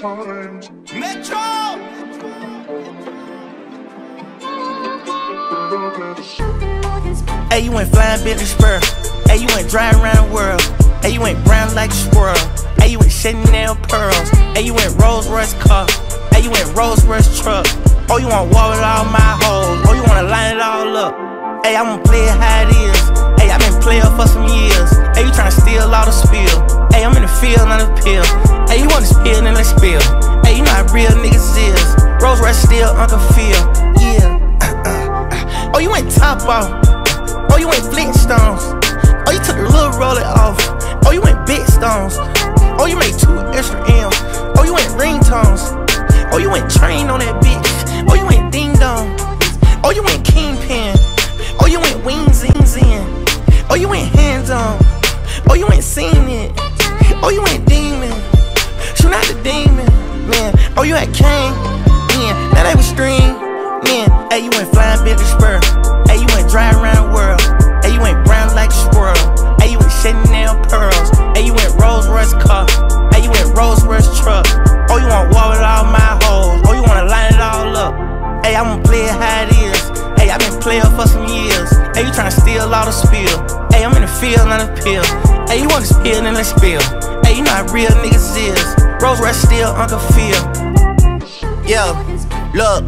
times. Metro! Hey, you ain't flying Bentley Spur. Hey, you ain't driving around the world. Hey, you ain't brown like a squirrel. Hey, you ain't Chanel pearls. Hey, you ain't Rolls Royce car. Hey, you ain't Rolls Royce truck. Oh, you wanna wall with all my hoes. Oh, you wanna line it all up. Hey, I'ma play it how it is. Hey, I've been playing for some years. Hey, you tryna steal all the spill. Hey, I'm in the field, not a pill. Hey, you wanna spill, then let's spill. Hey, you know how real niggas is. Rolls Royce still Uncle Phil. Yeah. Oh, you ain't top off. Oh, you ain't Flintstones. Oh, you took the little roller off. Oh, you ain't big stones. Oh, you made 2 extra M's. Oh, you ain't ringtones. Oh, you ain't trained on that bitch. Oh, you ain't ding dong. Oh, you ain't kingpin. Oh, you ain't wings zing zing. Oh, you ain't hands on. Oh, you ain't seen it. Oh, you ain't demon. Shoot out the demon, man. Oh, you ain't king, man. Now they was string, man. Hey, you ain't flying Bentley Spur. Hey, you ain't driving around the world. Hey, you ain't brown like a squirrel. Hey, you ain't Chanel pearls. Hey, you ain't Rolls Royce car. Hey, you ain't Rolls Royce truck. Oh, you wanna wall with all my hoes. Oh, you wanna line it all up. Hey, I'ma play it how it is. Hey, I've been playing for some years. Hey, you tryna steal all the spill. Hey, I'm in the field, not a pill. Hey, you wanna spill, then let's spill. Hey, you know how real niggas is. Rolls Royce still Uncle Phil. Yeah, look.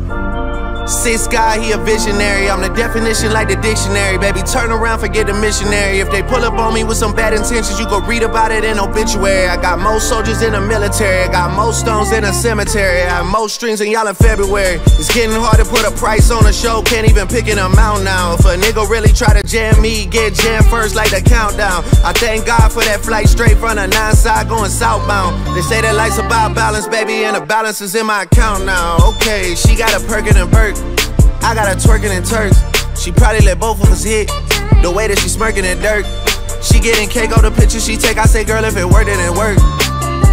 Six guy, he a visionary. I'm the definition like the dictionary. Baby, turn around, forget the missionary. If they pull up on me with some bad intentions, you go read about it in obituary. I got more soldiers in the military. I got more stones in a cemetery. I have more strings than y'all in February. It's getting hard to put a price on a show. Can't even pick an amount now. If a nigga really try to jam me, get jammed first like the countdown. I thank God for that flight straight from the 9 side going southbound. They say that life's about balance, baby, and the balance is in my account now. Okay, she got a perkin' and perk. I got her twerking in Turks. She probably let both of us hit. The way that she smirking in dirt. She getting cake on the picture she take. I say, girl, if it worked, it didn't work.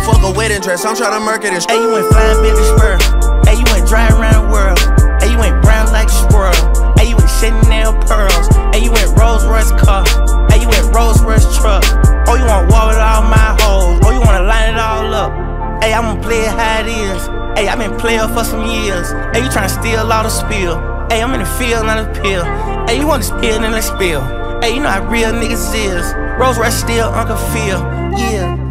Fuck a wedding dress, I'm tryna murk it. Hey, you ain't flying Bentley Spur. Hey, you ain't driving around the world. Hey, you ain't brown like a squirrel. Hey, you ain't Chanel pearls. Hey, you ain't Rolls Royce car. Hey, you ain't Rolls Royce truck. Oh, you wanna wall with all my hoes. Oh, you wanna line it all up. Hey, I'ma play it how it is. Hey, I've been playing for some years. Hey, you tryna steal all the spill. Hey, I'm in the field, not a pill. Hey, you wanna spill, then let's spill. Hey, you know how real niggas is. Rolls Royce still Uncle Phil, yeah.